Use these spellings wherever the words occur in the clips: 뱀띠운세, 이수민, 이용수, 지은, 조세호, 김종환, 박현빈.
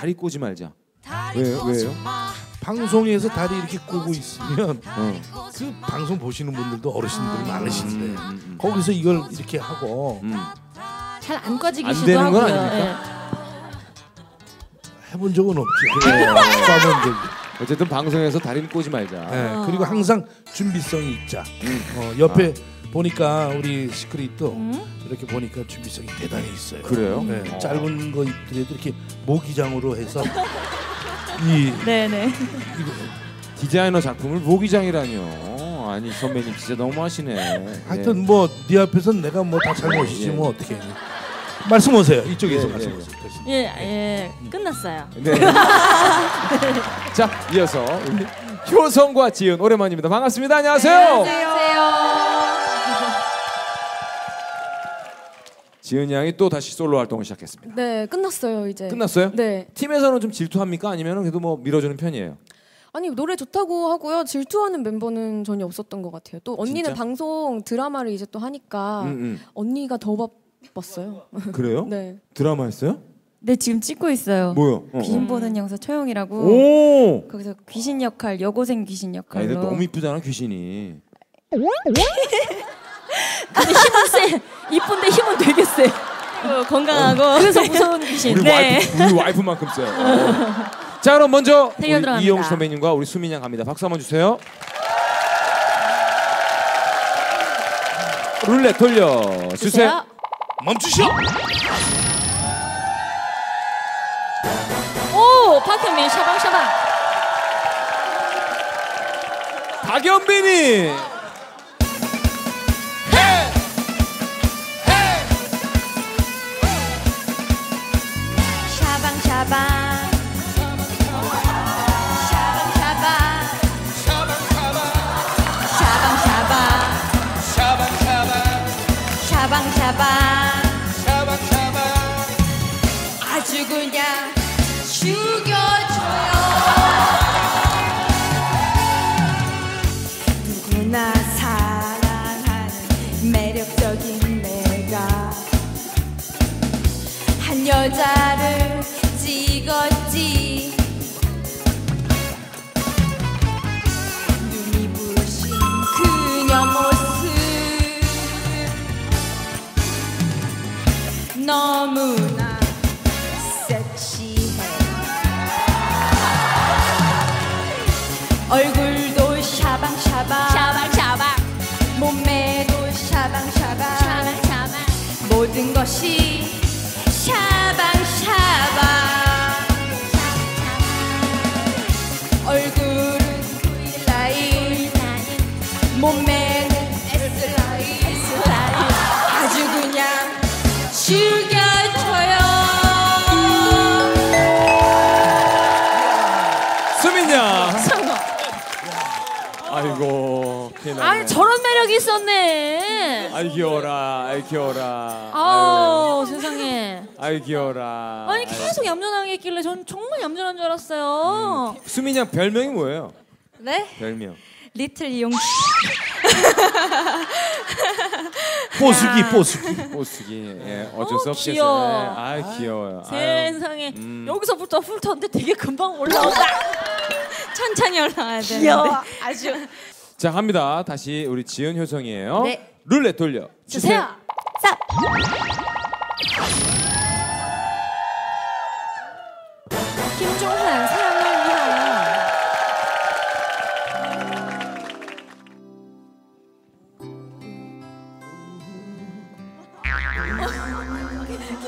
다리 꼬지 말자. 왜요? 방송에서 다리 이렇게 꼬고 있으면 그 방송 보시는 분들도 어르신들이 많으신데 거기서 이걸 이렇게 하고 잘 안 꺼지기도 하고요. 건 아닙니까? 예. 해본 적은 없지. 네. 어쨌든 방송에서 다리를 꼬지 말자. 네. 그리고 항상 준비성이 있자. 옆에 보니까 우리 시크릿도 이렇게 보니까 준비성이 대단히 있어요. 그래요? 네. 짧은 거 입더라도 이렇게 모기장으로 해서 이 네네 디자이너 작품을 모기장이라니요. 아니 선배님 진짜 너무하시네. 하여튼 뭐 네 앞에서는 내가 뭐 다 잘못이지 뭐 어떻게 말씀하세요. 이쪽에서 말씀하세요. 예예 끝났어요. 네. 자 이어서 효성과 지은 오랜만입니다. 반갑습니다. 안녕하세요. 네, 안녕하세요. 지은 양이 또 다시 솔로 활동을 시작했습니다. 네, 끝났어요 이제. 끝났어요? 네. 팀에서는 좀 질투합니까? 아니면 그래도 뭐 밀어주는 편이에요? 아니 노래 좋다고 하고요. 질투하는 멤버는 전혀 없었던 것 같아요. 또 언니는 진짜? 방송 드라마를 이제 또 하니까 언니가 더 바빴어요. 그래요? 네. 드라마 했어요? 네 지금 찍고 있어요. 뭐요? 귀신 보는 영사 초영이라고. 오. 거기서 귀신 역할, 여고생 귀신 역할로. 근데 너무 이쁘잖아 귀신이. 근데 힘은 세. 이쁜데 힘은 되게 세. 건강하고 그래서 무서운 귀신. 우리, 네. 우리 와이프만큼 세. 자 그럼 먼저 이용수 선배님과 우리 수민 양 갑니다. 박수 한번 주세요. 룰렛 돌려 주세요. 멈추시오. 오 박현빈 샤방샤방. 박현빈이. 아주 그냥 죽여줘요. 누구나 사랑하는 매력적인 내가 한 여자를 찍었지. 눈이 부신 그녀 모습 너무나 섹시해. 얼굴도 샤방샤방 샤방샤방 몸매도 샤방샤방 샤방샤방 모든 것이 샤방샤방. 얼굴은 V라인 몸매는 S라인 아주 그냥 즐겨줘요. 수민이야. 성공. 아이고. 아 저런 매력이 있었네. 아이 귀여워라. 아이 귀여워라. 아우 세상에. 아이 귀여워라. 아니 계속 얌전하게 했길래 전 정말 얌전한 줄 알았어요. 수민이야 별명이 뭐예요? 네? 별명. 리틀 이용수. 뽀수기 뽀수기 뽀수기. 예, 어쩔 수 없겠어요. 귀여워. 아 귀여워요. 세상에 여기서부터 훑었는데 되게 금방 올라온다. 천천히 올라와야 돼. 귀여워. 아주. 자 갑니다. 다시 우리 지은 효성이에요. 네. 룰렛 돌려 주세요. 쌉. 김종환 사랑을 위하여.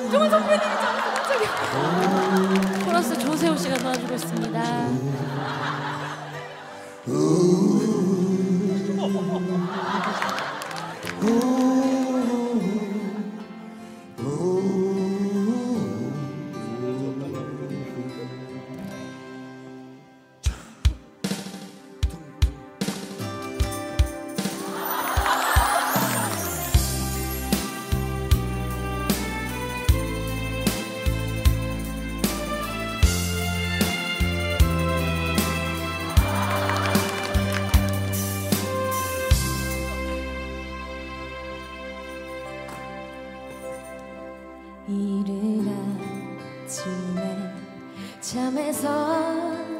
김종환 선배님이 장수적이야. 코러스 조세호 씨가 도와주고 있습니다. 잠에서